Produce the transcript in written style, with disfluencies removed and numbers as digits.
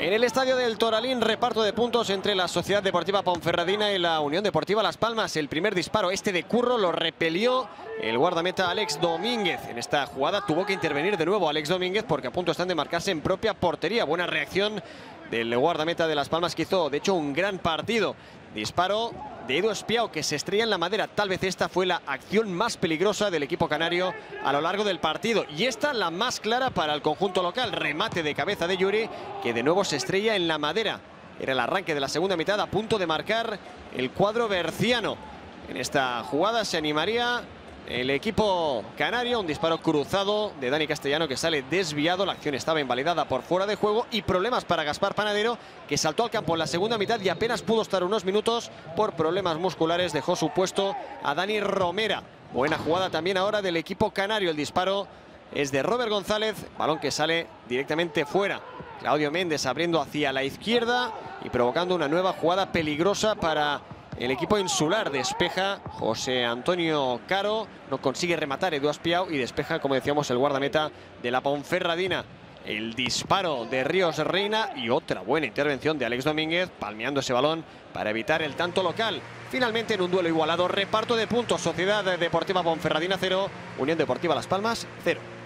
En el estadio del Toralín, reparto de puntos entre la Sociedad Deportiva Ponferradina y la Unión Deportiva Las Palmas. El primer disparo, este de Curro, lo repelió el guardameta Alex Domínguez. En esta jugada tuvo que intervenir de nuevo Alex Domínguez porque a punto están de marcarse en propia portería. Buena reacción del guardameta de Las Palmas, que hizo, de hecho, un gran partido. Disparo de Edu Espiau que se estrella en la madera. Tal vez esta fue la acción más peligrosa del equipo canario a lo largo del partido. Y esta la más clara para el conjunto local. Remate de cabeza de Yuri que de nuevo se estrella en la madera. Era el arranque de la segunda mitad, a punto de marcar el cuadro berciano. En esta jugada se animaría el equipo canario. Un disparo cruzado de Dani Castellano que sale desviado. La acción estaba invalidada por fuera de juego. Y problemas para Gaspar Panadero, que saltó al campo en la segunda mitad y apenas pudo estar unos minutos por problemas musculares. Dejó su puesto a Dani Romera. Buena jugada también ahora del equipo canario. El disparo es de Rober González. Balón que sale directamente fuera. Claudio Méndez abriendo hacia la izquierda y provocando una nueva jugada peligrosa para el equipo insular. Despeja José Antonio Caro, no consigue rematar Edu Espiau y despeja, como decíamos, el guardameta de la Ponferradina. El disparo de Ríos Reina y otra buena intervención de Alex Domínguez, palmeando ese balón para evitar el tanto local. Finalmente, en un duelo igualado, reparto de puntos: Sociedad Deportiva Ponferradina 0, Unión Deportiva Las Palmas 0.